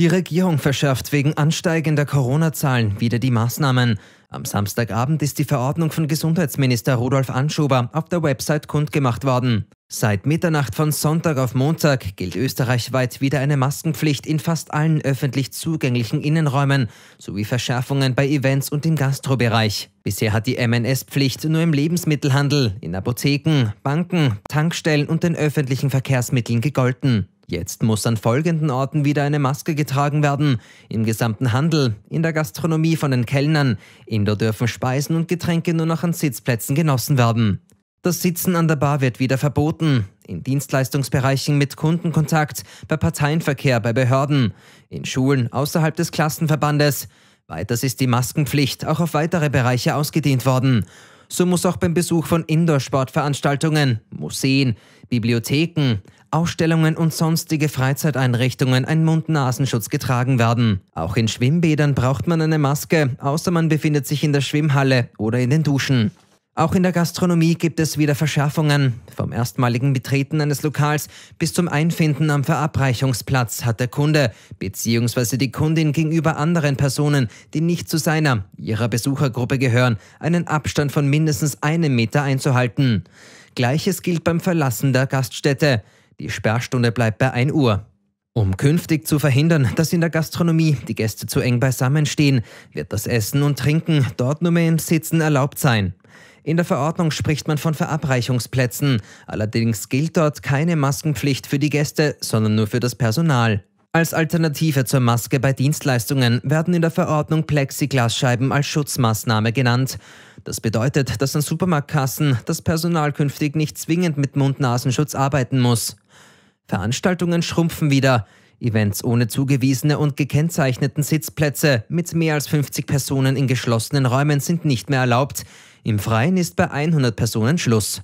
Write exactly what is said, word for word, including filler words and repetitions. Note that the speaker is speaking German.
Die Regierung verschärft wegen ansteigender Corona-Zahlen wieder die Maßnahmen. Am Samstagabend ist die Verordnung von Gesundheitsminister Rudolf Anschober auf der Website kundgemacht worden. Seit Mitternacht von Sonntag auf Montag gilt österreichweit wieder eine Maskenpflicht in fast allen öffentlich zugänglichen Innenräumen sowie Verschärfungen bei Events und im Gastrobereich. Bisher hat die M N S-Pflicht nur im Lebensmittelhandel, in Apotheken, Banken, Tankstellen und den öffentlichen Verkehrsmitteln gegolten. Jetzt muss an folgenden Orten wieder eine Maske getragen werden: im gesamten Handel, in der Gastronomie von den Kellnern. Indoor dürfen Speisen und Getränke nur noch an Sitzplätzen genossen werden. Das Sitzen an der Bar wird wieder verboten, in Dienstleistungsbereichen mit Kundenkontakt, bei Parteienverkehr, bei Behörden, in Schulen außerhalb des Klassenverbandes. Weiters ist die Maskenpflicht auch auf weitere Bereiche ausgedehnt worden. So muss auch beim Besuch von Indoor-Sportveranstaltungen, Museen, Bibliotheken, Ausstellungen und sonstige Freizeiteinrichtungen ein Mund-Nasen-Schutz getragen werden. Auch in Schwimmbädern braucht man eine Maske, außer man befindet sich in der Schwimmhalle oder in den Duschen. Auch in der Gastronomie gibt es wieder Verschärfungen. Vom erstmaligen Betreten eines Lokals bis zum Einfinden am Verabreichungsplatz hat der Kunde bzw. die Kundin gegenüber anderen Personen, die nicht zu seiner, ihrer Besuchergruppe gehören, einen Abstand von mindestens einem Meter einzuhalten. Gleiches gilt beim Verlassen der Gaststätte. Die Sperrstunde bleibt bei ein Uhr. Um künftig zu verhindern, dass in der Gastronomie die Gäste zu eng beisammen stehen, wird das Essen und Trinken dort nur mehr im Sitzen erlaubt sein. In der Verordnung spricht man von Verabreichungsplätzen, allerdings gilt dort keine Maskenpflicht für die Gäste, sondern nur für das Personal. Als Alternative zur Maske bei Dienstleistungen werden in der Verordnung Plexiglasscheiben als Schutzmaßnahme genannt. Das bedeutet, dass an Supermarktkassen das Personal künftig nicht zwingend mit Mund-Nasen-Schutz arbeiten muss. Veranstaltungen schrumpfen wieder. Events ohne zugewiesene und gekennzeichneten Sitzplätze mit mehr als fünfzig Personen in geschlossenen Räumen sind nicht mehr erlaubt. Im Freien ist bei hundert Personen Schluss.